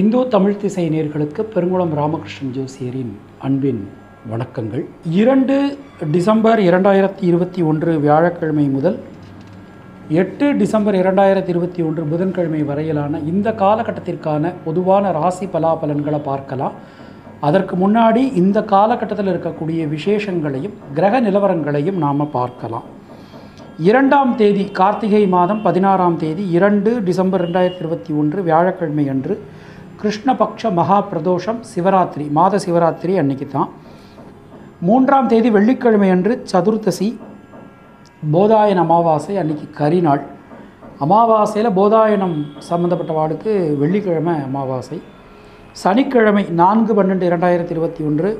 இந்து தமிழ் திசை நேயர்களுக்கு பெருங்குளம் ராமகிருஷ்ணன் ஜோசியரின் அன்பின் வணக்கங்கள். 2 டிசம்பர் 2021 வியாழக்கிழமை முதல் 8 டிசம்பர் 2021 புதன்கிழமை வரையிலான இந்த காலகட்டத்திற்கான பொதுவான ராசி பலாபலன்களை பார்க்கலாம். அதற்கு முன்னாடி இந்த காலகட்டத்தில் இருக்கக்கூடிய விசேஷங்களையும் கிரக நிலவரங்களையும் நாம் பார்க்கலாம். 2ஆம் தேதி கார்த்திகை மாதம் 16ஆம் தேதி 2 டிசம்பர் 2021 வியாழக்கிழமை அன்று கிருஷ்ணபக்ஷ மகா பிரதோஷம், சிவராத்திரி, மாத சிவராத்திரி அன்னைக்கு தான். 3ஆம் தேதி வெள்ளிக்கிழமை அன்று சதுர்த்தசி, போதாயன அமாவாசை அன்னைக்கு கரிநாள். அமாவாசையில் போதாயனம் சம்பந்தப்பட்ட வாளுக்கு வெள்ளிக்கிழமை அமாவாசை. சனிக்கிழமை 4/12/2021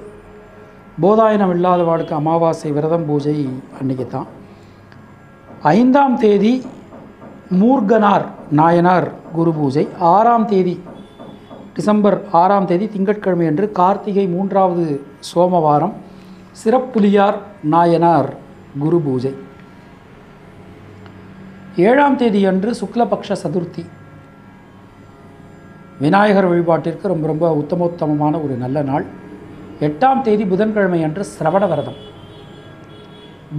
போதாயனம் இல்லாத வாளுக்கு அமாவாசை விரதம் பூஜை அன்னைக்கு தான். 5ஆம் தேதி மூர்கனார் நாயனார் குரு பூஜை. 6ஆம் தேதி டிசம்பர் 6ஆம் தேதி திங்கட்கிழமை அன்று கார்த்திகை 3வது சோமவாரம் சிறப்புலியார் நாயனார் குரு பூஜை. 7ஆம் தேதி அன்று சுக்லபக்ஷ சதுர்த்தி, விநாயகர் வழிபாட்டிற்கு ரொம்ப ரொம்ப உத்தமோத்தமமான ஒரு நல்ல நாள். 8ஆம் தேதி புதன்கிழமை அன்று சிரவண விரதம்.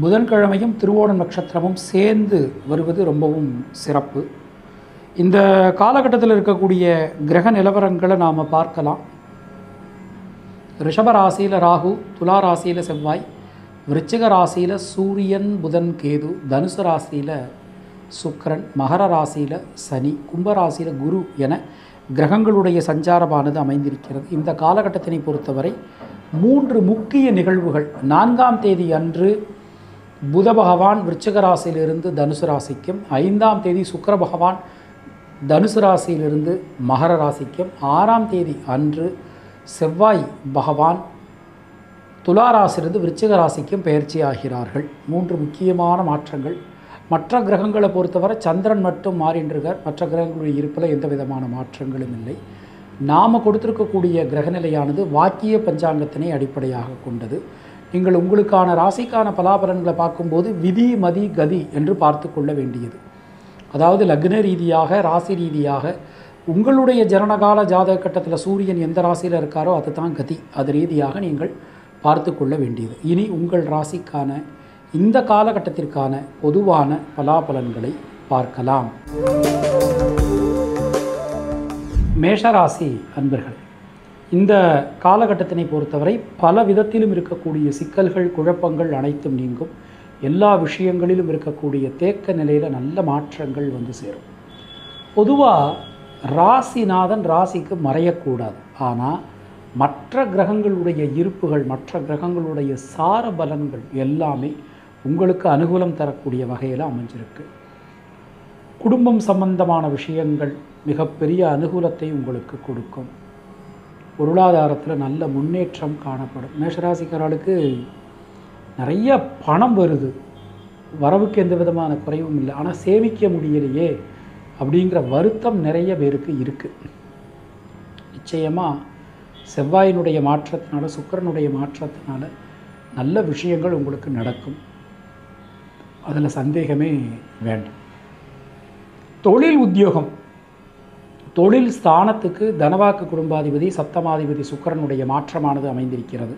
புதன்கிழமையும் திருவோண நட்சத்திரமும் சேர்ந்து வருவது ரொம்பவும் சிறப்பு. இந்த காலகட்டத்தில் இருக்கக்கூடிய கிரக நிலவரங்களை நாம் பார்க்கலாம். ரிஷபராசியில் ராகு, துலா ராசியில் செவ்வாய், விருச்சிக ராசியில் சூரியன் புதன் கேது, தனுசு ராசியில் சுக்கிரன், மகர ராசியில் சனி, கும்பராசியில் குரு என கிரகங்களுடைய சஞ்சாரமானது அமைந்திருக்கிறது. இந்த காலகட்டத்தினை பொறுத்தவரை 3 முக்கிய நிகழ்வுகள். 4ஆம் தேதி அன்று புத பகவான் விருச்சிக ராசியிலிருந்து தனுசு ராசிக்கும், 5ஆம் தேதி சுக்கிர பகவான் தனுசு ராசியிலிருந்து மகர ராசிக்கும், 6ஆம் தேதி அன்று செவ்வாய் பகவான் துலா ராசியிலிருந்து விருச்சிக ராசிக்கும் பெயர்ச்சி ஆகிறார்கள். 3 முக்கியமான மாற்றங்கள். மற்ற கிரகங்களை பொறுத்தவரை சந்திரன் மட்டும் மாறின்றார், மற்ற கிரகங்களுடைய இருப்பில் எந்த விதமான மாற்றங்களும் இல்லை. நாம் கொடுத்திருக்கக்கூடிய கிரகநிலையானது வாக்கிய பஞ்சாங்கத்தினை அடிப்படையாக கொண்டது. நீங்கள் உங்களுக்கான ராசிக்கான பலாபலன்களை பார்க்கும்போது விதி, மதி, கதி என்று பார்த்து கொள்ள வேண்டியது. அதாவது லக்ன ரீதியாக, ராசி ரீதியாக உங்களுடைய ஜனனகால ஜாதக கட்டத்தில் சூரியன் எந்த ராசியில் இருக்காரோ அது தான் கதி. அது ரீதியாக நீங்கள் பார்த்து கொள்ள வேண்டியது. இனி உங்கள் ராசிக்கான இந்த காலகட்டத்திற்கான பொதுவான பலாபலன்களை பார்க்கலாம். மேஷராசி அன்பர்கள், இந்த காலகட்டத்தினை பொறுத்தவரை பல விதத்திலும் இருக்கக்கூடிய சிக்கல்கள், குழப்பங்கள் அனைத்தும் நீங்கும். எல்லா விஷயங்களிலும் இருக்கக்கூடிய தேக்க நிலையில் நல்ல மாற்றங்கள் வந்து சேரும். பொதுவாக ராசிநாதன் ராசிக்கு மறையக்கூடாது. ஆனால் மற்ற கிரகங்களுடைய இருப்புகள், மற்ற கிரகங்களுடைய சாரபலன்கள் எல்லாமே உங்களுக்கு அனுகூலம் தரக்கூடிய வகையில் அமைஞ்சிருக்கு. குடும்பம் சம்பந்தமான விஷயங்கள் மிகப்பெரிய அனுகூலத்தை உங்களுக்கு கொடுக்கும். பொருளாதாரத்தில் நல்ல முன்னேற்றம் காணப்படும். மேஷராசிக்காரர்களுக்கு நிறைய பணம் வருது, வரவுக்கு எந்த விதமான குறைவும் இல்லை. ஆனால் சேமிக்க முடியலையே அப்படிங்கிற வருத்தம் நிறைய பேருக்கு இருக்குது. நிச்சயமாக செவ்வாயினுடைய மாற்றத்தினால, சுக்கிரனுடைய மாற்றத்தினால நல்ல விஷயங்கள் உங்களுக்கு நடக்கும். அதில் சந்தேகமே வேண்டாம். தொழில், உத்தியோகம், தொழில் ஸ்தானத்துக்கு தனவாக்கு குடும்பாதிபதி, சப்தமாதிபதி சுக்கிரனுடைய மாற்றமானது அமைந்திருக்கிறது.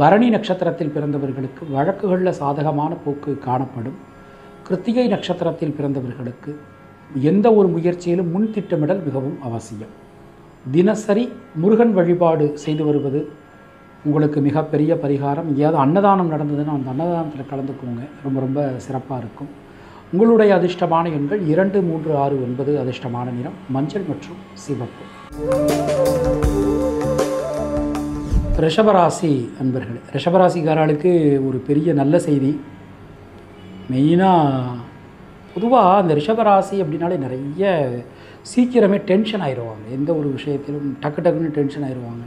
பரணி நட்சத்திரத்தில் பிறந்தவர்களுக்கு வழக்குகளில் சாதகமான போக்கு காணப்படும். கிருத்திகை நட்சத்திரத்தில் பிறந்தவர்களுக்கு எந்த ஒரு முயற்சியிலும் முன் திட்டமிடல் மிகவும் அவசியம். தினசரி முருகன் வழிபாடு செய்து வருவது உங்களுக்கு மிகப்பெரிய பரிகாரம். ஏதாவது அன்னதானம் நடந்ததுன்னா அந்த அன்னதானத்தில் கலந்துக்கோங்க, ரொம்ப ரொம்ப சிறப்பாக இருக்கும். உங்களுடைய அதிர்ஷ்டமான எண்கள் 2, 3, 6, 9. அதிர்ஷ்டமான நிறம் மஞ்சள் மற்றும் சிவப்பு. ரிஷபராசி அன்பர்களே, ரிஷபராசிக்காரர்களுக்கு ஒரு பெரிய நல்ல செய்தி. மெயினாக பொதுவாக அந்த ரிஷபராசி அப்படின்னாலே நிறைய சீக்கிரமே டென்ஷன் ஆயிடுவாங்க. எந்த ஒரு விஷயத்திலும் டக்குன்னு டென்ஷன் ஆயிடுவாங்க.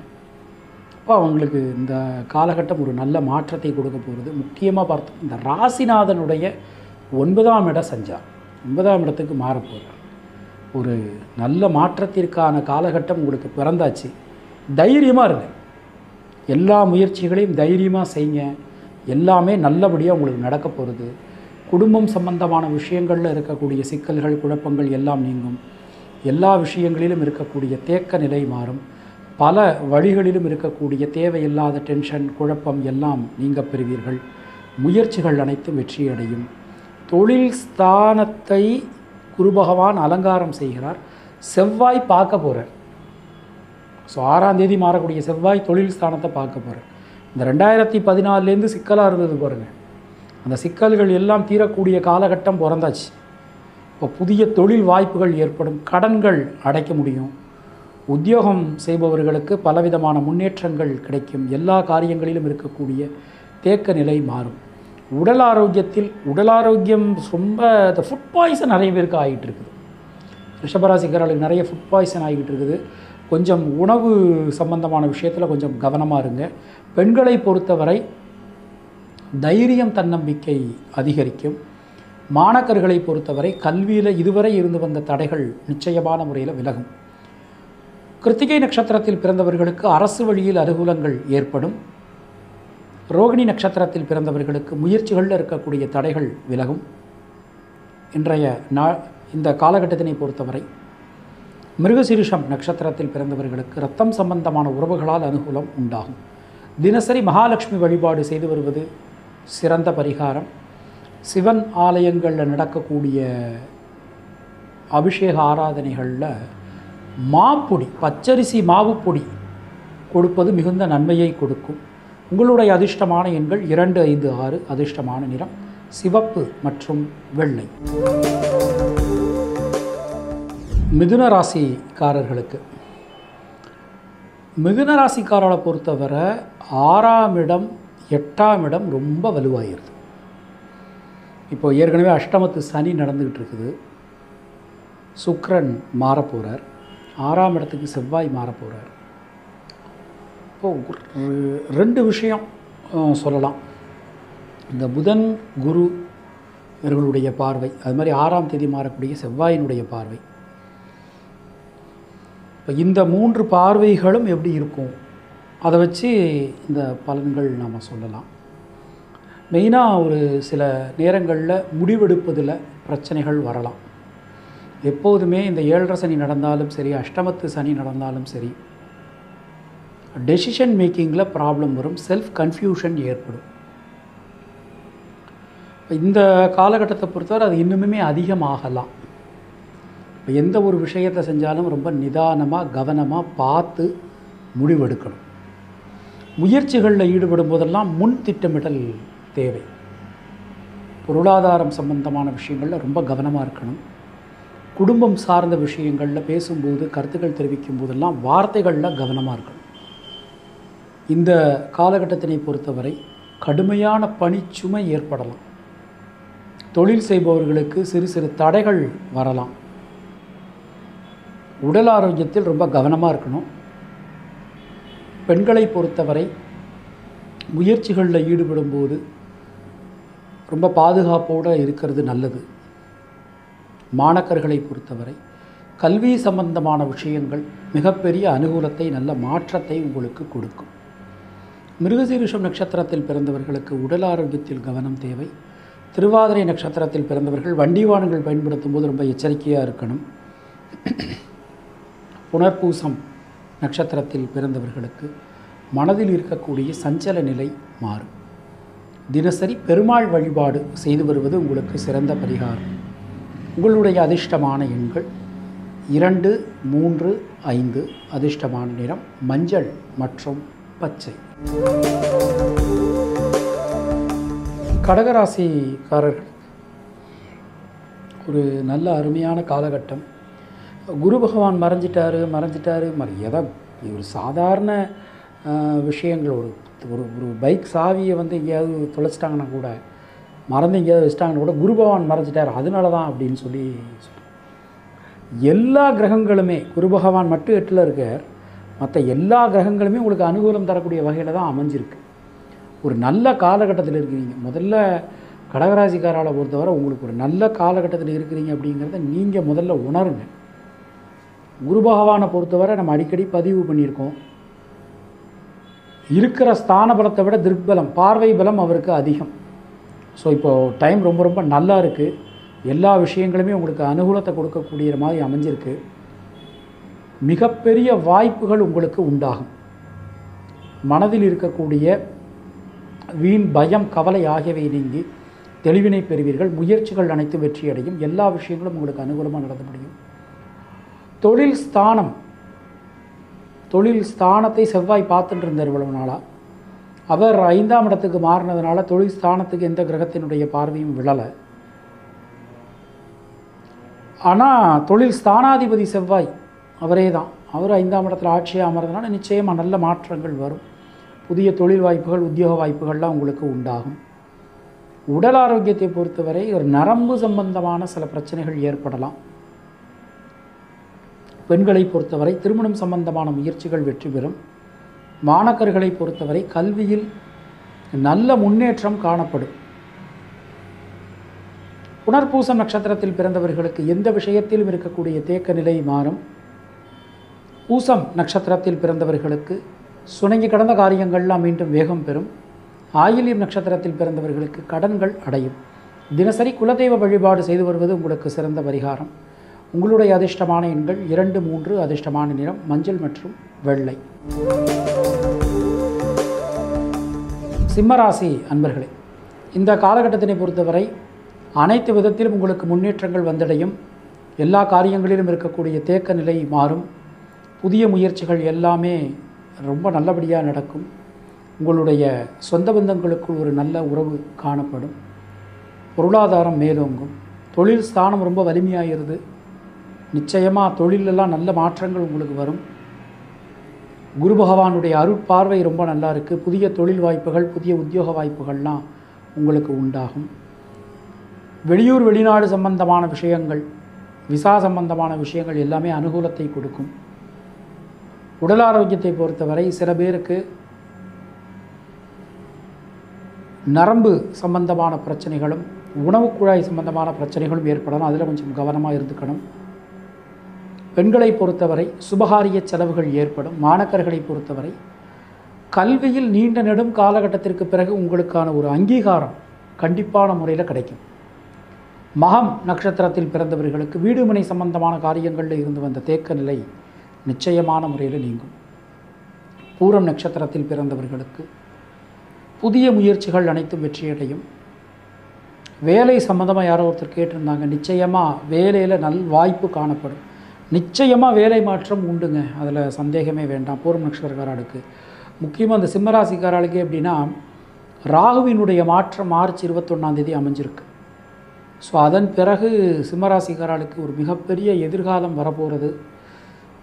அப்போ அவங்களுக்கு இந்த காலகட்டம் ஒரு நல்ல மாற்றத்தை கொடுக்க போகிறது. முக்கியமாக பார்த்தோம் இந்த ராசிநாதனுடைய 9ஆம் இட சஞ்சாரம் 9ஆம் இடத்துக்கு மாறப்போகிறார். ஒரு நல்ல மாற்றத்திற்கான காலகட்டம் உங்களுக்கு பிறந்தாச்சு. தைரியமாக இருங்க, எல்லா முயற்சிகளையும் தைரியமாக செய்யுங்க, எல்லாமே நல்லபடியாக உங்களுக்கு நடக்க போகிறது. குடும்பம் சம்பந்தமான விஷயங்களில் இருக்கக்கூடிய சிக்கல்கள் குழப்பங்கள் எல்லாம் நீங்கும். எல்லா விஷயங்களிலும் இருக்கக்கூடிய தேக்க நிலை மாறும். பல வழிகளிலும் இருக்கக்கூடிய தேவையில்லாத டென்ஷன் குழப்பம் எல்லாம் நீங்கள் பெறுவீர்கள். முயற்சிகள் அனைத்தும் வெற்றியடையும். தொழில் ஸ்தானத்தை குரு பகவான் அலங்காரம் செய்கிறார். செவ்வாய் பார்க்க போகிறார். ஸோ 6ஆம் தேதி மாறக்கூடிய செவ்வாய் தொழில் ஸ்தானத்தை பார்க்க போகிறார். இந்த 2014லேருந்து சிக்கலாக இருந்தது பாருங்கள், அந்த சிக்கல்கள் எல்லாம் தீரக்கூடிய காலகட்டம் பிறந்தாச்சு. இப்போ புதிய தொழில் வாய்ப்புகள் ஏற்படும், கடன்கள் அடைக்க முடியும். உத்தியோகம் செய்பவர்களுக்கு பலவிதமான முன்னேற்றங்கள் கிடைக்கும். எல்லா காரியங்களிலும் இருக்கக்கூடிய தேக்க நிலை மாறும். உடல் ஆரோக்கியத்தில் ரொம்ப இந்த ஃபுட் பாய்சன் நிறைய பேருக்கு ஆகிட்டு இருக்குது. ரிஷபராசிக்காரர்களுக்கு நிறைய ஃபுட் பாய்சன் ஆகிட்டு இருக்குது. கொஞ்சம் உணவு சம்பந்தமான விஷயத்தில் கொஞ்சம் கவனமாக இருங்க. பெண்களை பொறுத்தவரை தைரியம் தன்னம்பிக்கை அதிகரிக்கும். மாணவர்களை பொறுத்தவரை கல்வியில் இதுவரை இருந்து வந்த தடைகள் நிச்சயமான முறையில் விலகும். கிருத்திகை நட்சத்திரத்தில் பிறந்தவர்களுக்கு அரசு வழியில் அனுகூலங்கள் ஏற்படும். ரோகிணி நட்சத்திரத்தில் பிறந்தவர்களுக்கு முயற்சிகளில் இருக்கக்கூடிய தடைகள் விலகும். இன்றைய இந்த காலகட்டத்தினை பொறுத்தவரை மிருகசீரிஷம் நட்சத்திரத்தில் பிறந்தவர்களுக்கு ரத்தம் சம்பந்தமான உறவுகளால் அனுகூலம் உண்டாகும். தினசரி மகாலட்சுமி வழிபாடு செய்து வருவது சிறந்த பரிகாரம். சிவன் ஆலயங்களில் நடக்கக்கூடிய அபிஷேக ஆராதனைகளில் மாப்பொடி பச்சரிசி மாவு பொடி கொடுப்பது மிகுந்த நன்மையை கொடுக்கும். உங்களுடைய அதிர்ஷ்டமான எண்கள் 2, 5, 6. அதிர்ஷ்டமான நிறம் சிவப்பு மற்றும் வெள்ளை. மிதுன ராசிக்காரர்களுக்கு மிதுனராசிக்காரரை பொறுத்தவரை 6ஆம் இடம் 8ஆம் இடம் ரொம்ப வலுவாகிடுது. இப்போ ஏற்கனவே அஷ்டமத்து சனி நடந்துக்கிட்டு இருக்குது. சுக்கிரன் மாறப்போகிறார். 6ஆம் இடத்துக்கு செவ்வாய் மாறப்போகிறார். இப்போது 2 விஷயம் சொல்லலாம். இந்த புதன் குரு இவர்களுடைய பார்வை, அது மாதிரி 6ஆம் தேதி மாறக்கூடிய செவ்வாயினுடைய பார்வை. இப்போ இந்த 3 பார்வைகளும் எப்படி இருக்கும் அதை வச்சு இந்த பலன்கள் நாம் சொல்லலாம். மெயினாக ஒரு சில நேரங்களில் முடிவெடுப்பதில் பிரச்சனைகள் வரலாம். எப்போதுமே இந்த 7.5 சனி நடந்தாலும் சரி, அஷ்டமத்து சனி நடந்தாலும் சரி, டெசிஷன் மேக்கிங்கில் ப்ராப்ளம் வரும். செல்ஃப் கன்ஃபியூஷன் ஏற்படும். இந்த காலகட்டத்தை பொறுத்தவரை அது இன்னுமே அதிகமாகலாம். இப்போ எந்த ஒரு விஷயத்தை செஞ்சாலும் ரொம்ப நிதானமாக கவனமாக பார்த்து முடிவெடுக்கணும். முயற்சிகளில் ஈடுபடும் போதெல்லாம் முன் திட்டமிடல் தேவை. பொருளாதாரம் சம்பந்தமான விஷயங்களில் ரொம்ப கவனமாக இருக்கணும். குடும்பம் சார்ந்த விஷயங்களில் பேசும்போது கருத்துக்கள் தெரிவிக்கும் போதெல்லாம் வார்த்தைகளில் கவனமாக இருக்கணும். இந்த காலகட்டத்தினை பொறுத்தவரை கடுமையான பணிச்சுமை ஏற்படலாம். தொழில் செய்பவர்களுக்கு சிறு சிறு தடைகள் வரலாம். உடல் ஆரோக்கியத்தில் ரொம்ப கவனமாக இருக்கணும். பெண்களை பொறுத்தவரை முயற்சிகளில் ஈடுபடும்போது ரொம்ப பாதுகாப்போடு இருக்கிறது நல்லது. மாணவர்களை பொறுத்தவரை கல்வி சம்பந்தமான விஷயங்கள் மிகப்பெரிய அனுகூலத்தை நல்ல மாற்றத்தை உங்களுக்கு கொடுக்கும். மிருகசீரிஷம் நட்சத்திரத்தில் பிறந்தவர்களுக்கு உடல் ஆரோக்கியத்தில் கவனம் தேவை. திருவாதிரை நட்சத்திரத்தில் பிறந்தவர்கள் வண்டி வாகனங்கள் பயன்படுத்தும் போது ரொம்ப எச்சரிக்கையாக இருக்கணும். புனர்பூசம் நட்சத்திரத்தில் பிறந்தவர்களுக்கு மனதில் இருக்கக்கூடிய சஞ்சல நிலை மாறும். தினசரி பெருமாள் வழிபாடு செய்து வருவது உங்களுக்கு சிறந்த பரிகாரம். உங்களுடைய அதிர்ஷ்டமான எண்கள் 2, 3, 5. அதிர்ஷ்டமான நிறம் மஞ்சள் மற்றும் பச்சை. கடகராசிக்காரர்கள் ஒரு நல்ல அருமையான காலகட்டம். குரு பகவான் மறைஞ்சிட்டாரு. ஒரு சாதாரண விஷயங்கள் ஒரு பைக் சாவியை எங்கேயாவது தொலைச்சிட்டாங்கன்னா கூட, மறந்து எங்கேயாவது வச்சிட்டாங்கன்னா கூட குரு பகவான் மறைஞ்சிட்டார் அதனால தான் அப்படின்னு சொல்லி எல்லா கிரகங்களுமே. குரு பகவான் மட்டும் 8ல் இருக்கார், மற்ற எல்லா கிரகங்களுமே உங்களுக்கு அனுகூலம் தரக்கூடிய வகையில் தான் அமைஞ்சிருக்கு. ஒரு நல்ல காலகட்டத்தில் இருக்கிறீங்க. முதல்ல கடகராசிக்காரால பொறுத்தவரை உங்களுக்கு ஒரு நல்ல காலகட்டத்தில் இருக்கிறீங்க அப்படிங்கிறத நீங்கள் முதல்ல உணருங்க. குரு பகவானை பொறுத்தவரை நம்ம அடிக்கடி பதிவு பண்ணியிருக்கோம், இருக்கிற ஸ்தான பலத்தை விட திருப்பலம் பார்வை பலம் அவருக்கு அதிகம். ஸோ இப்போது டைம் ரொம்ப ரொம்ப நல்லா இருக்குது. எல்லா விஷயங்களுமே உங்களுக்கு அனுகூலத்தை கொடுக்கக்கூடிய மாதிரி அமைஞ்சிருக்கு. மிகப்பெரிய வாய்ப்புகள் உங்களுக்கு உண்டாகும். மனதில் இருக்கக்கூடிய வீண் பயம் கவலை ஆகியவை நீங்கி தெளிவினை பெறுவீர்கள். முயற்சிகள் அனைத்து வெற்றியடையும். எல்லா விஷயங்களும் உங்களுக்கு அனுகூலமாக நடத்த முடியும். தொழில் ஸ்தானத்தை செவ்வாய் பார்த்துட்டு இருந்தார் இவ்வளவு நாளாக. அவர் 5ஆம் இடத்துக்கு மாறினதுனால தொழில் ஸ்தானத்துக்கு எந்த கிரகத்தினுடைய பார்வையும் விழலை. ஆனால் தொழில் ஸ்தானாதிபதி செவ்வாய் அவரே தான். அவர் 5ஆம் இடத்துல ஆட்சியாக அமர்ந்ததுனால நிச்சயமாக நல்ல மாற்றங்கள் வரும். புதிய தொழில் வாய்ப்புகள் உத்தியோக வாய்ப்புகள்லாம் உங்களுக்கு உண்டாகும். உடல் ஆரோக்கியத்தை பொறுத்தவரை ஒரு நரம்பு சம்பந்தமான சில பிரச்சனைகள் ஏற்படலாம். பெண்களை பொறுத்தவரை திருமணம் சம்பந்தமான முயற்சிகள் வெற்றி பெறும். மாணவர்களை பொறுத்தவரை கல்வியில் நல்ல முன்னேற்றம் காணப்படும். புனர்பூசம் நட்சத்திரத்தில் பிறந்தவர்களுக்கு எந்த விஷயத்திலும் இருக்கக்கூடிய தேக்க நிலை மாறும். பூசம் நட்சத்திரத்தில் பிறந்தவர்களுக்கு சுணங்கி கடந்த காரியங்கள்லாம் மீண்டும் வேகம் பெறும். ஆயிலியம் நட்சத்திரத்தில் பிறந்தவர்களுக்கு கடன்கள் அடையும். தினசரி குலதெய்வ வழிபாடு செய்து வருவது உங்களுக்கு சிறந்த பரிகாரம். உங்களுடைய அதிர்ஷ்டமான எண்கள் 2, 3. அதிர்ஷ்டமான நிறம் மஞ்சள் மற்றும் வெள்ளை. சிம்மராசி அன்பர்களே, இந்த காலகட்டத்தினை பொறுத்தவரை அனைத்து விதத்திலும் உங்களுக்கு முன்னேற்றங்கள் வந்தடையும். எல்லா காரியங்களிலும் இருக்கக்கூடிய தேக்க நிலை மாறும். புதிய முயற்சிகள் எல்லாமே ரொம்ப நல்லபடியாக நடக்கும். உங்களுடைய சொந்த பந்தங்களுக்குள் ஒரு நல்ல உறவு காணப்படும். பொருளாதாரம் மேலோங்கும். தொழில் ஸ்தானம் ரொம்ப வலிமையாகிறது. நிச்சயமாக தொழிலெல்லாம் நல்ல மாற்றங்கள் உங்களுக்கு வரும். குரு பகவானுடைய அருட்பார்வை ரொம்ப நல்லா இருக்குது. புதிய தொழில் வாய்ப்புகள் புதிய உத்தியோக வாய்ப்புகள்லாம் உங்களுக்கு உண்டாகும். வெளியூர் வெளிநாடு சம்பந்தமான விஷயங்கள் விசா சம்பந்தமான விஷயங்கள் எல்லாமே அனுகூலத்தை கொடுக்கும். உடல் ஆரோக்கியத்தை பொறுத்தவரை சில பேருக்கு நரம்பு சம்பந்தமான பிரச்சனைகளும் உணவு குழாய் சம்பந்தமான பிரச்சனைகளும் ஏற்படலாம். அதில் கொஞ்சம் கவனமாக இருந்துக்கணும். பெண்களை பொறுத்தவரை சுபகாரிய செலவுகள் ஏற்படும். மாணவர்களை பொறுத்தவரை கல்வியில் நீண்ட நெடும் காலகட்டத்திற்கு பிறகு உங்களுக்கான ஒரு அங்கீகாரம் கண்டிப்பான முறையில் கிடைக்கும். மகம் நட்சத்திரத்தில் பிறந்தவர்களுக்கு வீடுமனை சம்பந்தமான காரியங்களில் இருந்து வந்த தேக்க நிலை நிச்சயமான முறையில் நீங்கும். பூரம் நட்சத்திரத்தில் பிறந்தவர்களுக்கு புதிய முயற்சிகள் அனைத்தும் வெற்றியடையும். வேலை சம்பந்தமாக யாரோ ஒருத்தர் கேட்டிருந்தாங்க. நிச்சயமாக வேலையில் நல் வாய்ப்பு காணப்படும். நிச்சயமாக வேலை மாற்றம் உண்டுங்க, அதில் சந்தேகமே வேண்டாம். பூர்வ நட்சத்திரக்காரர்களுக்கு முக்கியமாக அந்த சிம்மராசிக்காரர்களுக்கு எப்படின்னா ராகுவினுடைய மாற்றம் மார்ச் 21ஆம் தேதி அமைஞ்சிருக்கு. ஸோ அதன் பிறகு சிம்மராசிக்காரர்களுக்கு ஒரு மிகப்பெரிய எதிர்காலம் வரப்போகிறது.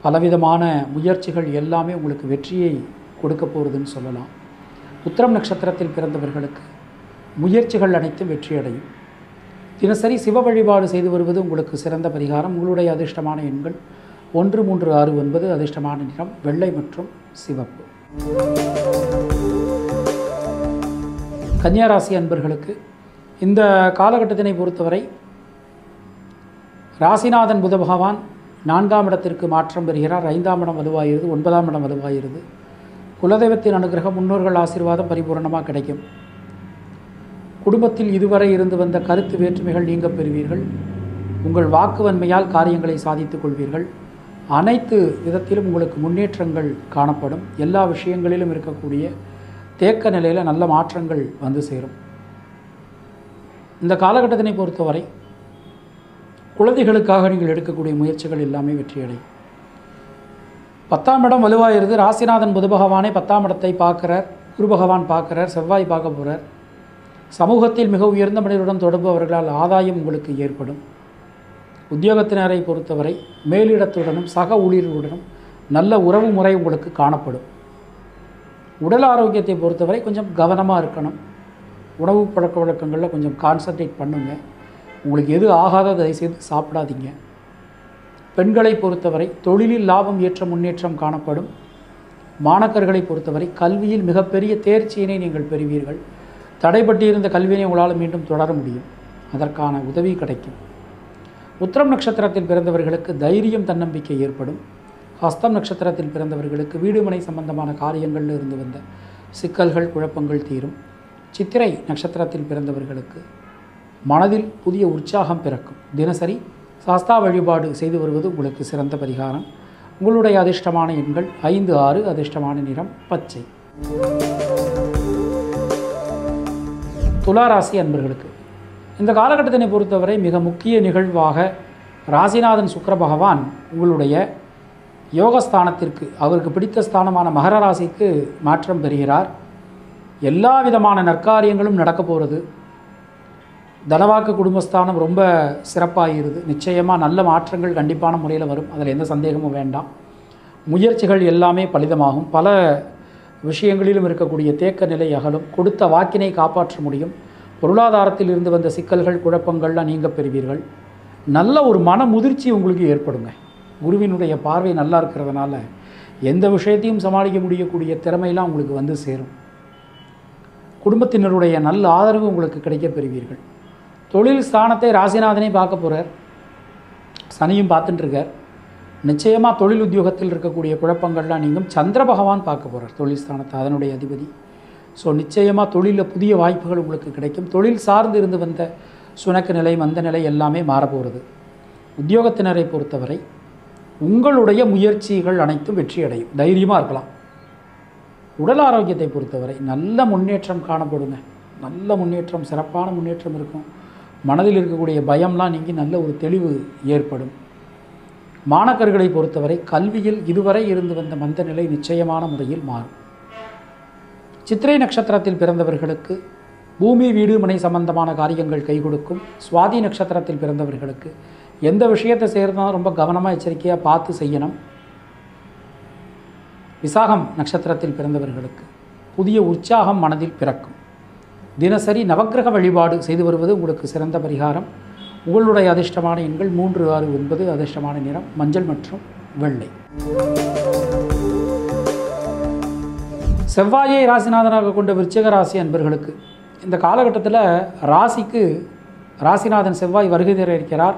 பலவிதமான முயற்சிகள் எல்லாமே உங்களுக்கு வெற்றியை கொடுக்க போகிறதுன்னு சொல்லலாம். உத்திரம் நட்சத்திரத்தில் பிறந்தவர்களுக்கு முயற்சிகள் அனைத்தும் வெற்றியடையும். தினசரி சிவ வழிபாடு செய்து வருவது உங்களுக்கு சிறந்த பரிகாரம். உங்களுடைய அதிர்ஷ்டமான எண்கள் 1, 3, 6, 9. அதிர்ஷ்டமான நிறம் வெள்ளை மற்றும் சிவப்பு. கன்னியாராசி அன்பர்களுக்கு இந்த காலகட்டத்தினை பொறுத்தவரை ராசிநாதன் புத பகவான் 4ஆம் இடத்திற்கு மாற்றம் பெறுகிறார். 5ஆம் இடம் வலுவாகிறது. 9ஆம் இடம் வலுவாகிறது. குலதெய்வத்தின் அனுகிரகம் முன்னோர்கள் ஆசீர்வாதம் பரிபூர்ணமாக கிடைக்கும். குடும்பத்தில் இதுவரை இருந்து வந்த கருத்து வேற்றுமைகள் நீங்க பெறுவீர்கள். உங்கள் வாக்குவன்மையால் காரியங்களை சாதித்துக் கொள்வீர்கள். அனைத்து விதத்திலும் உங்களுக்கு முன்னேற்றங்கள் காணப்படும். எல்லா விஷயங்களிலும் இருக்கக்கூடிய தேக்க நிலையில் நல்ல மாற்றங்கள் வந்து சேரும். இந்த காலகட்டத்தினை பொறுத்தவரை குழந்தைகளுக்காக நீங்கள் எடுக்கக்கூடிய முயற்சிகள் எல்லாமே வெற்றியடையும். 10ஆம் இடம் வலுவாகிறது. ராசிநாதன் புத பகவானே 10ஆம் இடத்தை பார்க்கிறார். குரு பகவான் பார்க்கிறார். செவ்வாய் பார்க்க போகிறார். சமூகத்தில் மிக உயர்ந்த மனிதருடன் தொடர்பு அவர்களால் ஆதாயம் உங்களுக்கு ஏற்படும். உத்தியோகத்தினரை பொறுத்தவரை மேலிடத்துடனும் சக ஊழியர்களுடனும் நல்ல உறவு முறை உங்களுக்கு காணப்படும். உடல் ஆரோக்கியத்தை பொறுத்தவரை கொஞ்சம் கவனமாக இருக்கணும். உணவு பழக்க வழக்கங்களில் கொஞ்சம் கான்சன்ட்ரேட் பண்ணுங்கள். உங்களுக்கு எது ஆகாத தயவுசெய்து சாப்பிடாதீங்க. பெண்களை பொறுத்தவரை தொழிலில் லாபம் ஏற்ற முன்னேற்றம் காணப்படும். மாணக்கர்களை பொறுத்தவரை கல்வியில் மிகப்பெரிய தேர்ச்சியினை நீங்கள் பெறுவீர்கள். தடைப்பட்டிருந்த கல்வியினை உங்களால் மீண்டும் தொடர முடியும், அதற்கான உதவி கிடைக்கும். உத்திரம் நட்சத்திரத்தில் பிறந்தவர்களுக்கு தைரியம், தன்னம்பிக்கை ஏற்படும். ஹஸ்தம் நட்சத்திரத்தில் பிறந்தவர்களுக்கு வீடுமனை சம்பந்தமான காரியங்களில் இருந்து வந்த சிக்கல்கள், குழப்பங்கள் தீரும். சித்திரை நட்சத்திரத்தில் பிறந்தவர்களுக்கு மனதில் புதிய உற்சாகம் பிறக்கும். தினசரி சாஸ்தா வழிபாடு செய்து வருவது உங்களுக்கு சிறந்த பரிகாரம். உங்களுடைய அதிர்ஷ்டமான எண்கள் 5, 6, அதிர்ஷ்டமான நிறம் பச்சை. துளாராசி அன்பர்களுக்கு இந்த காலகட்டத்தினை பொறுத்தவரை மிக முக்கிய நிகழ்வாக ராசிநாதன் சுக்கிர பகவான் உங்களுடைய யோகஸ்தானத்திற்கு, அவருக்கு பிடித்த ஸ்தானமான மகர ராசிக்கு மாற்றம் பெறுகிறார். எல்லா விதமான நற்காரியங்களும் நடக்க போகிறது. தனவாக்கு குடும்பஸ்தானம் ரொம்ப சிறப்பாகிறது. நிச்சயமாக நல்ல மாற்றங்கள் கண்டிப்பான முறையில் வரும், அதில் எந்த சந்தேகமும் வேண்டாம். முயற்சிகள் எல்லாமே பலிதமாகும். பல விஷயங்களிலும் இருக்கக்கூடிய தேக்க நிலை அகலும். கொடுத்த வாக்கினை காப்பாற்ற முடியும். பொருளாதாரத்தில் இருந்து வந்த சிக்கல்கள், குழப்பங்கள்லாம் நீங்கள் பெறுவீர்கள். நல்ல ஒரு மன முதிர்ச்சி உங்களுக்கு ஏற்படுங்க. குருவினுடைய பார்வை நல்லா இருக்கிறதுனால எந்த விஷயத்தையும் சமாளிக்க முடியக்கூடிய திறமையெல்லாம் உங்களுக்கு வந்து சேரும். குடும்பத்தினருடைய நல்ல ஆதரவு உங்களுக்கு கிடைக்கப் பெறுவீர்கள். தொழில் ஸ்தானத்தை ராசிநாதனை பார்க்க போகிறார், சனியும் பார்த்துட்டுருக்கார். நிச்சயமாக தொழில் உத்தியோகத்தில் இருக்கக்கூடிய குழப்பங்கள்லாம் நீங்கள் சந்திர பகவான் பார்க்க போகிறார், தொழில் ஸ்தானத்தை, அதனுடைய அதிபதி. ஸோ நிச்சயமாக தொழிலில் புதிய வாய்ப்புகள் உங்களுக்கு கிடைக்கும். தொழில் சார்ந்து இருந்து வந்த சுணக்க நிலை, மந்த நிலை எல்லாமே மாறப்போகிறது. உத்தியோகத்தினரை பொறுத்தவரை உங்களுடைய முயற்சிகள் அனைத்தும் வெற்றியடையும், தைரியமாக இருக்கலாம். உடல் ஆரோக்கியத்தை பொறுத்தவரை நல்ல முன்னேற்றம் காணப்படுங்க, நல்ல முன்னேற்றம், சிறப்பான முன்னேற்றம் இருக்கும். மனதில் இருக்கக்கூடிய பயம்லாம் நீங்கி நல்ல ஒரு தெளிவு ஏற்படும். மாணக்கர்களை பொறுத்தவரை கல்வியில் இதுவரை இருந்து வந்த மந்த நிலை நிச்சயமான முறையில் மாறும். சித்திரை நட்சத்திரத்தில் பிறந்தவர்களுக்கு பூமி, வீடு, மனை சம்பந்தமான காரியங்கள் கை கொடுக்கும். சுவாதி நட்சத்திரத்தில் பிறந்தவர்களுக்கு எந்த விஷயத்தை செய்கிறதுனாலும் ரொம்ப கவனமாக, எச்சரிக்கையாக பார்த்து செய்யணும். விசாகம் நட்சத்திரத்தில் பிறந்தவர்களுக்கு புதிய உற்சாகம் மனதில் பிறக்கும். தினசரி நவக்கிரக வழிபாடு செய்து வருவது உங்களுக்கு சிறந்த பரிகாரம். உங்களுடைய அதிர்ஷ்டமான எண்கள் 3, 6, 9, அதிர்ஷ்டமான நிறம் மஞ்சள் மற்றும் வெள்ளை. செவ்வாயை ராசிநாதனாக கொண்ட விருச்சிக ராசி அன்பர்களுக்கு இந்த காலகட்டத்தில் ராசிக்கு ராசிநாதன் செவ்வாய் வருகை தர இருக்கிறார்.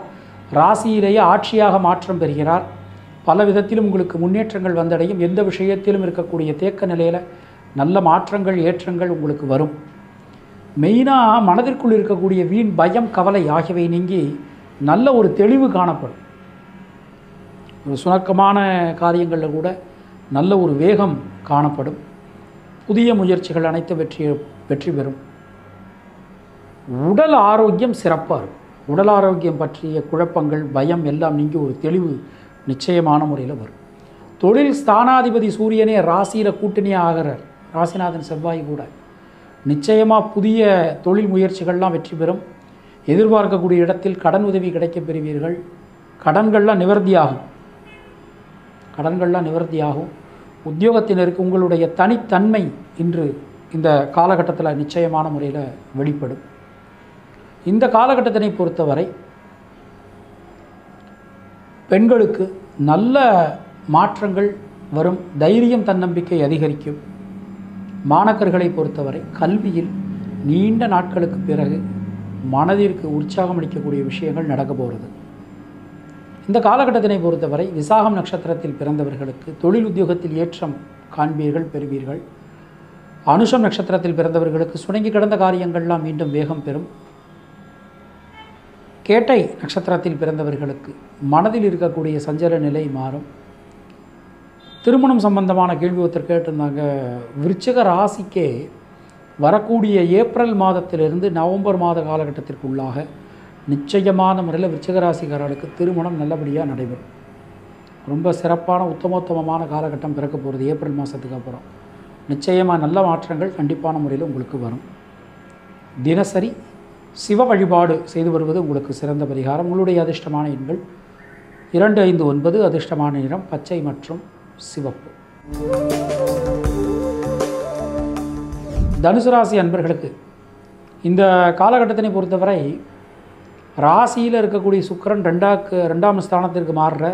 ராசியிலேயே ஆட்சியாக மாற்றம் பெறுகிறார். பல விதத்திலும் உங்களுக்கு முன்னேற்றங்கள் வந்தடையும். எந்த விஷயத்திலும் இருக்கக்கூடிய தேக்க நிலையில் நல்ல மாற்றங்கள், ஏற்றங்கள் உங்களுக்கு வரும். மெயினாக மனதிற்குள் இருக்கக்கூடிய வீண் பயம், கவலை ஆகியவை நீங்கி நல்ல ஒரு தெளிவு காணப்படும். ஒரு சுணக்கமான காரியங்களில் கூட நல்ல ஒரு வேகம் காணப்படும். புதிய முயற்சிகள் அனைத்து வெற்றி பெறும். உடல் ஆரோக்கியம் சிறப்பாக இருக்கும். உடல் ஆரோக்கியம் பற்றிய குழப்பங்கள், பயம் எல்லாம் நீங்கி ஒரு தெளிவு நிச்சயமான முறையில் வரும். தொழில் ஸ்தானாதிபதி சூரியனே ராசியில் கூட்டணியே ஆகிறார், ராசிநாதன் செவ்வாய் கூட. நிச்சயமாக புதிய தொழில் முயற்சிகள்லாம் வெற்றி பெறும். எதிர்பார்க்கக்கூடிய இடத்தில் கடன் உதவி கிடைக்கப் பெறுவீர்கள். கடன்கள்லாம் நிவர்த்தியாகும். உத்தியோகத்தினருக்கு உங்களுடைய தனித்தன்மை இன்று இந்த காலகட்டத்தில் நிச்சயமான முறையில் வெளிப்படும். இந்த காலகட்டத்தினை பொறுத்தவரை பெண்களுக்கு நல்ல மாற்றங்கள் வரும். தைரியம், தன்னம்பிக்கை அதிகரிக்கும். மாணக்கர்களை பொறுத்தவரை கல்வியில் நீண்ட நாட்களுக்கு பிறகு மனதிற்கு உற்சாகம் அளிக்கக்கூடிய விஷயங்கள் நடக்க போகிறது. இந்த காலகட்டத்தினை பொறுத்தவரை விசாகம் நட்சத்திரத்தில் பிறந்தவர்களுக்கு தொழில் உத்தியோகத்தில் ஏற்றம் காண்பீர்கள், பெறுவீர்கள். அனுஷம் நட்சத்திரத்தில் பிறந்தவர்களுக்கு சுணங்கி கிடந்த காரியங்கள்லாம் மீண்டும் வேகம் பெறும். கேட்டை நட்சத்திரத்தில் பிறந்தவர்களுக்கு மனதில் இருக்கக்கூடிய சஞ்சல நிலை மாறும். திருமணம் சம்பந்தமான கேள்வி ஒருத்தர் கேட்டிருந்தாங்க. விருச்சிக ராசிக்கே வரக்கூடிய ஏப்ரல் மாதத்திலிருந்து நவம்பர் மாத காலகட்டத்திற்குள்ளாக நிச்சயமான முறையில் விருச்சிக ராசிக்காரர்களுக்கு திருமணம் நல்லபடியாக நடைபெறும். ரொம்ப சிறப்பான உத்தமோத்தமமான காலகட்டம் பிறக்க போகிறது ஏப்ரல் மாதத்துக்கு அப்புறம். நிச்சயமாக நல்ல மாற்றங்கள் கண்டிப்பான முறையில் உங்களுக்கு வரும். தினசரி சிவ வழிபாடு செய்து வருவது உங்களுக்கு சிறந்த பரிகாரம். உங்களுடைய அதிர்ஷ்டமான எண்கள் 2, 5, 9, அதிர்ஷ்டமான நிறம் பச்சை மற்றும் சிவப்பு. தனுசு ராசி அன்பர்களுக்கு இந்த காலகட்டத்தினை பொறுத்தவரை ராசியில் இருக்கக்கூடிய சுக்கிரன் 2ஆம் ஸ்தானத்திற்கு மாறுற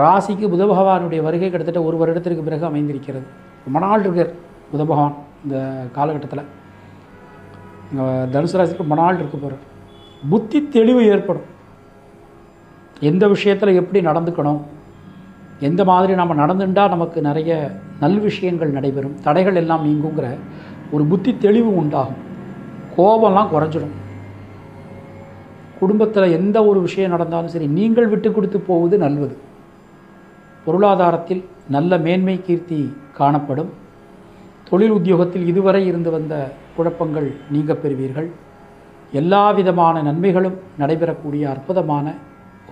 ராசிக்கு புத பகவானுடைய வருகை கிட்டத்தட்ட ஒரு வருடத்திற்கு பிறகு அமைந்திருக்கிறது. ரொம்ப நாள் இருக்கார் புத பகவான் இந்த காலகட்டத்தில். தனுசு ராசிக்கு ரொம்ப நாள் இருக்க போகிறார். புத்தி தெளிவு ஏற்படும். எந்த விஷயத்தில் எப்படி நடந்துக்கணும், எந்த மாதிரி நம்ம நடந்துட்டால் நமக்கு நிறைய நல் விஷயங்கள் நடைபெறும், தடைகள் எல்லாம் நீங்குங்கிற ஒரு புத்தி தெளிவு உண்டாகும். கோபம்லாம் குறைஞ்சிடும். குடும்பத்தில் எந்த ஒரு விஷயம் நடந்தாலும் சரி நீங்கள் விட்டு கொடுத்து போவது நல்லது. பொருளாதாரத்தில் நல்ல மேன்மை கீர்த்தி காணப்படும். தொழில் உத்தியோகத்தில் இதுவரை இருந்து வந்த குழப்பங்கள் நீங்க பெறுவீர்கள். எல்லா விதமான நன்மைகளும் நடைபெறக்கூடிய அற்புதமான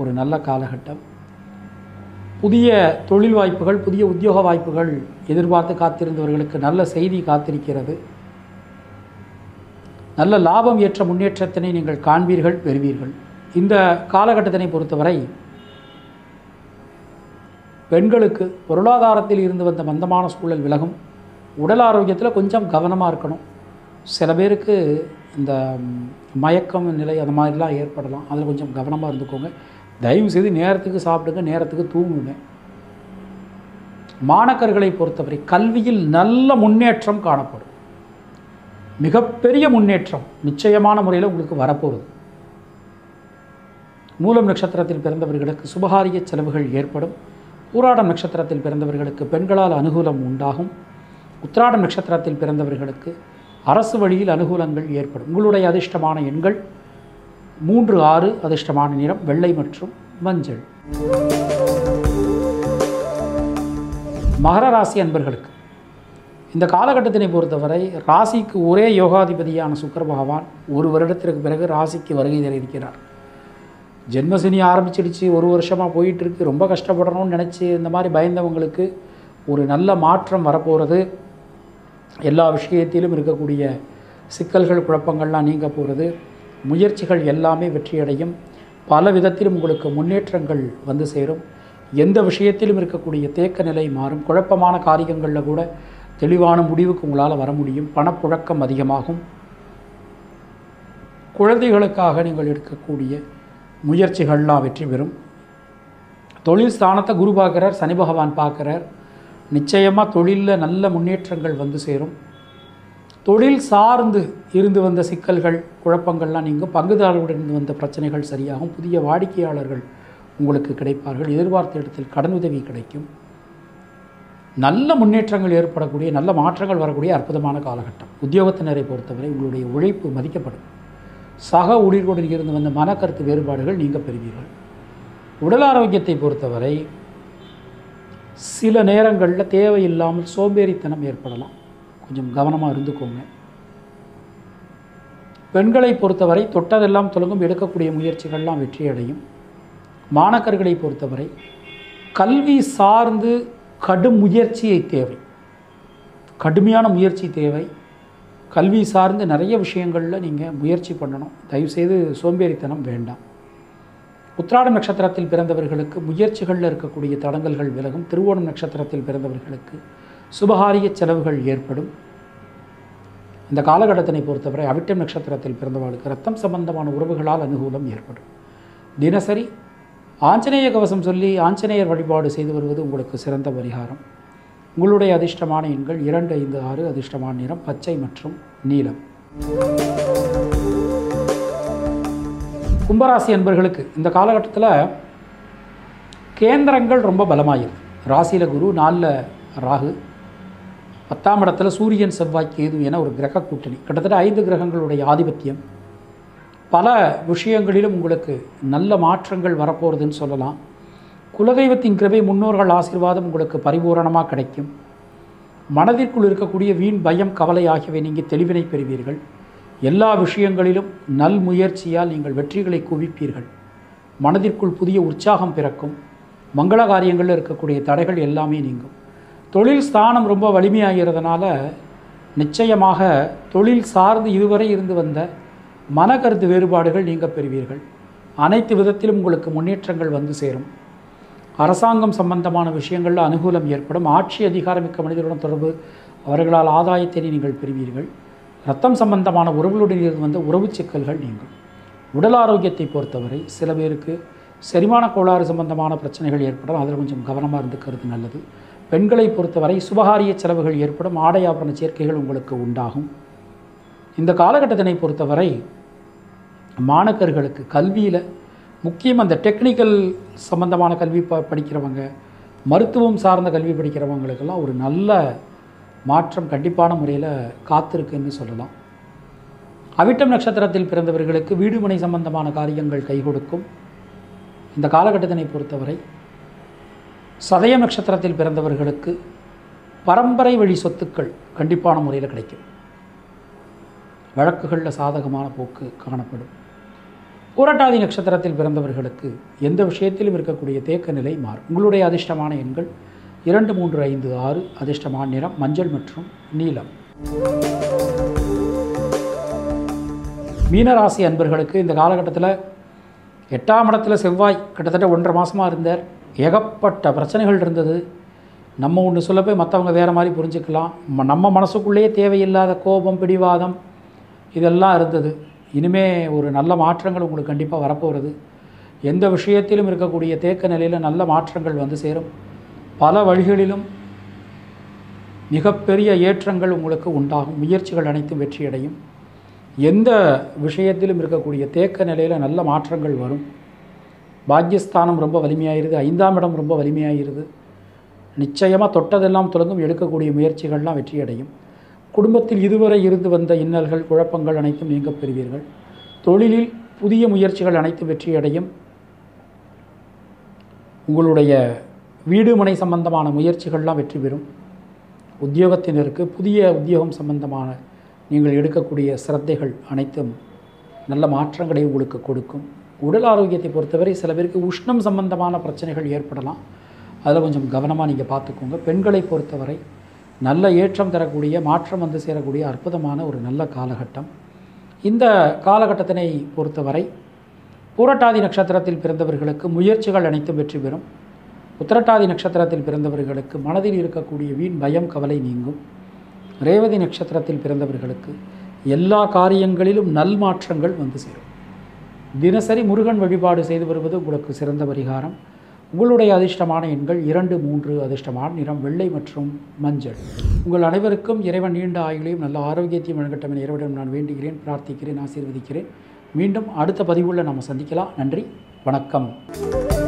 ஒரு நல்ல காலகட்டம். புதிய தொழில் வாய்ப்புகள், புதிய உத்தியோக வாய்ப்புகள் எதிர்பார்த்து காத்திருந்தவர்களுக்கு நல்ல செய்தி காத்திருக்கிறது. நல்ல லாபம் ஏற்ற முன்னேற்றத்தினை நீங்கள் காண்பீர்கள், பெறுவீர்கள். இந்த காலகட்டத்தினை பொறுத்தவரை பெண்களுக்கு பொருளாதாரத்தில் இருந்து வந்த மந்தமான சூழல் விலகும். உடல் ஆரோக்கியத்தில் கொஞ்சம் கவனமாக இருக்கணும். சில பேருக்கு இந்த மயக்கம் நிலை அந்த மாதிரிலாம் ஏற்படலாம். அதில் கொஞ்சம் கவனமாக இருந்துக்கோங்க. தயவுசெய்து நேரத்துக்கு சாப்பிடுங்க, நேரத்துக்கு தூங்குங்க. மாணக்கர்களை பொறுத்தவரை கல்வியில் நல்ல முன்னேற்றம் காணப்படும். மிகப்பெரிய முன்னேற்றம் நிச்சயமான முறையில் உங்களுக்கு வரப்போகுது. மூலம் நட்சத்திரத்தில் பிறந்தவர்களுக்கு சுபகாரிய செலவுகள் ஏற்படும். பூராடம் நட்சத்திரத்தில் பிறந்தவர்களுக்கு பெண்களால் அனுகூலம் உண்டாகும். உத்திராடம் நட்சத்திரத்தில் பிறந்தவர்களுக்கு அரசு வழியில் அனுகூலங்கள் ஏற்படும். உங்களுடைய அதிர்ஷ்டமான எண்கள் 36, அதிர்ஷ்டமான நிறம் வெள்ளை மற்றும் மஞ்சள். மகர ராசி அன்பர்களுக்கு இந்த காலகட்டத்தினை பொறுத்தவரை ராசிக்கு ஒரே யோகாதிபதியான சுக்கர பகவான் ஒரு வருடத்திற்கு பிறகு ராசிக்கு வருகை தர இருக்கிறார். ஜென்மசனி ஆரம்பிச்சிடுச்சு, ஒரு வருஷமாக போயிட்டுருக்கு. ரொம்ப கஷ்டப்படணும்னு நினச்சி இந்த மாதிரி பயந்தவங்களுக்கு ஒரு நல்ல மாற்றம் வரப்போகிறது. எல்லா விஷயத்திலும் இருக்கக்கூடிய சிக்கல்கள், குழப்பங்கள்லாம் நீங்க போகிறது. முயற்சிகள் எல்லாமே வெற்றியடையும். பல விதத்திலும் உங்களுக்கு முன்னேற்றங்கள் வந்து சேரும். எந்த விஷயத்திலும் இருக்கக்கூடிய தேக்க நிலை மாறும். குழப்பமான காரியங்களில் கூட தெளிவான முடிவுக்கு உங்களால் வர முடியும். பணப்புழக்கம் அதிகமாகும். குழந்தைகளுக்காக நீங்கள் எடுக்கக்கூடிய முயற்சிகள்லாம் வெற்றி பெறும். தொழில் ஸ்தானத்தை குரு பார்க்குறார், சனி பகவான் பார்க்குறார். நிச்சயமாக தொழிலில் நல்ல முன்னேற்றங்கள் வந்து சேரும். தொழில் சார்ந்து இருந்து வந்த சிக்கல்கள், குழப்பங்கள்லாம் நீங்கள் பங்குதாரர்களுடன் இருந்து வந்த பிரச்சனைகள் சரியாகும். புதிய வாடிக்கையாளர்கள் உங்களுக்கு கிடைப்பார்கள். எதிர்பார்த்த இடத்தில் கடன் உதவி கிடைக்கும். நல்ல முன்னேற்றங்கள் ஏற்படக்கூடிய, நல்ல மாற்றங்கள் வரக்கூடிய அற்புதமான காலகட்டம். உத்தியோகத்தினரை பொறுத்தவரை உங்களுடைய உழைப்பு மதிக்கப்படும். சக ஊழியர்களுடன் இருந்து வந்த மனக்கருத்து வேறுபாடுகள் நீங்கள் பெறுவீர்கள். உடல் ஆரோக்கியத்தை பொறுத்தவரை சில நேரங்களில் தேவையில்லாமல் சோம்பேறித்தனம் ஏற்படலாம். கொஞ்சம் கவனமாக இருந்துக்கோங்க. பெண்களை பொறுத்தவரை தொட்டதெல்லாம் தொழுங்கும். எடுக்கக்கூடிய முயற்சிகள்லாம் வெற்றியடையும். மாணக்கர்களை பொறுத்தவரை கல்வி சார்ந்து கடும் முயற்சியை தேவை, கடுமையான முயற்சி தேவை. கல்வி சார்ந்து நிறைய விஷயங்களில் நீங்கள் முயற்சி பண்ணணும். தயவுசெய்து சோம்பேறித்தனம் வேண்டாம். உத்திராடம் நட்சத்திரத்தில் பிறந்தவர்களுக்கு முயற்சிகளில் இருக்கக்கூடிய தடங்கல்கள் விலகும். திருவோணம் நட்சத்திரத்தில் பிறந்தவர்களுக்கு சுபகாரிய செலவுகள் ஏற்படும். இந்த காலகட்டத்தினை பொறுத்தவரை அவிட்டம் நட்சத்திரத்தில் பிறந்தவர்களுக்கு ரத்தம் சம்பந்தமான உறவுகளால் அனுகூலம் ஏற்படும். தினசரி ஆஞ்சநேய கவசம் சொல்லி ஆஞ்சநேயர் வழிபாடு செய்து வருவது உங்களுக்கு சிறந்த பரிகாரம். உங்களுடைய அதிர்ஷ்டமான எண்கள் 2, 5, 6, அதிர்ஷ்டமான நிறம் பச்சை மற்றும் நீலம். கும்பராசி அன்பர்களுக்கு இந்த காலகட்டத்தில் கேந்திரங்கள் ரொம்ப பலமாயிருக்கு. ராசியில் குரு, 4ல் ராகு, 10ஆம் இடத்துல சூரியன், செவ்வாய், கேது என ஒரு கிரக கூட்டணி. கிட்டத்தட்ட 5 கிரகங்களுடைய ஆதிபத்தியம். பல விஷயங்களிலும் உங்களுக்கு நல்ல மாற்றங்கள் வரப்போகிறதுன்னு சொல்லலாம். குலதெய்வத்தின் கிருபை, முன்னோர்கள் ஆசீர்வாதம் உங்களுக்கு பரிபூரணமாக கிடைக்கும். மனதிற்குள் இருக்கக்கூடிய வீண் பயம், கவலை ஆகியவை நீங்கள் தெளிவினை பெறுவீர்கள். எல்லா விஷயங்களிலும் நல் முயற்சியால் நீங்கள் வெற்றிகளை குவிப்பீர்கள். மனதிற்குள் புதிய உற்சாகம் பிறக்கும். மங்கள காரியங்களில் இருக்கக்கூடிய தடைகள் எல்லாமே நீங்கும். தொழில் ஸ்தானம் ரொம்ப வலிமையாகிறதுனால நிச்சயமாக தொழில் சார்ந்து இதுவரை இருந்து வந்த மனக்கருத்து வேறுபாடுகள் நீங்கள் பெறுவீர்கள். அனைத்து விதத்திலும் உங்களுக்கு முன்னேற்றங்கள் வந்து சேரும். அரசாங்கம் சம்பந்தமான விஷயங்களில் அனுகூலம் ஏற்படும். ஆட்சி அதிகாரமிக்க மனிதருடன் தொடர்பு, அவர்களால் ஆதாயத்தை நீங்கள் பெறுவீர்கள். ரத்தம் சம்பந்தமான உறவுகளுடன் இருந்து வந்த உறவு சிக்கல்கள் நீங்கும். உடல் ஆரோக்கியத்தை பொறுத்தவரை சில பேருக்கு செரிமான கோளாறு சம்பந்தமான பிரச்சனைகள் ஏற்படும், அதில் கொஞ்சம் கவனமாக இருந்துக்கிறது நல்லது. பெண்களை பொறுத்தவரை சுபகாரிய செலவுகள் ஏற்படும், ஆடை ஆபரண சேர்க்கைகள் உங்களுக்கு உண்டாகும். இந்த காலகட்டத்தினை பொறுத்தவரை மாணக்கர்களுக்கு கல்வியில் முக்கியம் அந்த டெக்னிக்கல் சம்பந்தமான கல்வி படிக்கிறவங்க, மருத்துவம் சார்ந்த கல்வி படிக்கிறவங்களுக்கெல்லாம் ஒரு நல்ல மாற்றம் கண்டிப்பான முறையில் காத்திருக்குன்னு சொல்லலாம். அவிட்டம் நட்சத்திரத்தில் பிறந்தவர்களுக்கு வீடுமனை சம்பந்தமான காரியங்கள் கை கொடுக்கும். இந்த காலகட்டத்தினை பொறுத்தவரை சதயம் நட்சத்திரத்தில் பிறந்தவர்களுக்கு பரம்பரை வழி சொத்துக்கள் கண்டிப்பான முறையில் கிடைக்கும். வழக்குகளில் சாதகமான போக்கு காணப்படும். பூரட்டாதி நட்சத்திரத்தில் பிறந்தவர்களுக்கு எந்த விஷயத்திலும் இருக்கக்கூடிய தேக்க நிலை மாறும். உங்களுடைய அதிர்ஷ்டமான எண்கள் 2, 3, 5, 6. அதிர்ஷ்டமான நிறம் மஞ்சள் மற்றும் நீலம். மீனராசி அன்பர்களுக்கு இந்த காலகட்டத்தில் 8ஆம் இடத்துல செவ்வாய் கிட்டத்தட்ட 1.5 மாதமாக இருந்தார். ஏகப்பட்ட பிரச்சனைகள் இருந்தது. நம்ம ஒன்று சொல்ல போய் மற்றவங்க வேறு மாதிரி புரிஞ்சுக்கலாம். நம்ம மனசுக்குள்ளேயே தேவையில்லாத கோபம், பிடிவாதம் இதெல்லாம் இருந்தது. இனிமேல் ஒரு நல்ல மாற்றங்கள் உங்களுக்கு கண்டிப்பாக வரப்போகிறது. எந்த விஷயத்திலும் இருக்கக்கூடிய தேக்க நிலையில் நல்ல மாற்றங்கள் வந்து சேரும். பல வழிகளிலும் மிகப்பெரிய ஏற்றங்கள் உங்களுக்கு உண்டாகும். முயற்சிகள் அனைத்தும் வெற்றியடையும். எந்த விஷயத்திலும் இருக்கக்கூடிய தேக்க நிலையில் நல்ல மாற்றங்கள் வரும். பாக்கியஸ்தானம் ரொம்ப வலிமையாயிருது, 5ஆம் இடம் ரொம்ப வலிமையாயிருது. நிச்சயமாக தொட்டதெல்லாம் தொடர்ந்தும் எடுக்கக்கூடிய முயற்சிகள்லாம் வெற்றியடையும். குடும்பத்தில் இதுவரை இருந்து வந்த இன்னல்கள், குழப்பங்கள் அனைத்தும் நீங்கப் பெறுவீர்கள். தொழிலில் புதிய முயற்சிகள் அனைத்தும் வெற்றியடையும். உங்களுடைய வீடுமனை சம்பந்தமான முயற்சிகள்லாம் வெற்றி பெறும். உத்தியோகத்தினருக்கு புதிய உத்தியோகம் சம்பந்தமான நீங்கள் எடுக்கக்கூடிய சிரத்தைகள் அனைத்தும் நல்ல மாற்றங்களை உங்களுக்கு கொடுக்கும். உடல் ஆரோக்கியத்தை பொறுத்தவரை சில பேருக்கு உஷ்ணம் சம்பந்தமான பிரச்சனைகள் ஏற்படலாம். அதில் கொஞ்சம் கவனமாக நீங்கள் பார்த்துக்கோங்க. பெண்களை பொறுத்தவரை நல்ல ஏற்றம் தரக்கூடிய, மாற்றம் வந்து சேரக்கூடிய அற்புதமான ஒரு நல்ல காலகட்டம். இந்த காலகட்டத்தினை பொறுத்தவரை பூரட்டாதி நட்சத்திரத்தில் பிறந்தவர்களுக்கு முயற்சிகள் அனைத்தும் வெற்றி பெறும். உத்திரட்டாதி நட்சத்திரத்தில் பிறந்தவர்களுக்கு மனதில் இருக்கக்கூடிய வீண் பயம், கவலை நீங்கும். ரேவதி நட்சத்திரத்தில் பிறந்தவர்களுக்கு எல்லா காரியங்களிலும் நல்மாற்றங்கள் வந்து சேரும். தினசரி முருகன் வழிபாடு செய்து வருவது உங்களுக்கு சிறந்த பரிகாரம். உங்களுடைய அதிர்ஷ்டமான எண்கள் 2, 3. அதிர்ஷ்டமான நிறம் வெள்ளை மற்றும் மஞ்சள். உங்கள் அனைவருக்கும் இறைவன் நீண்ட ஆயுளையும் நல்ல ஆரோக்கியத்தையும் வழங்கட்டும் என இறைவனிடம் நான் வேண்டுகிறேன், பிரார்த்திக்கிறேன், ஆசீர்வதிக்கிறேன். மீண்டும் அடுத்த பதிவுள்ள நாம் சந்திக்கலாம். நன்றி, வணக்கம்.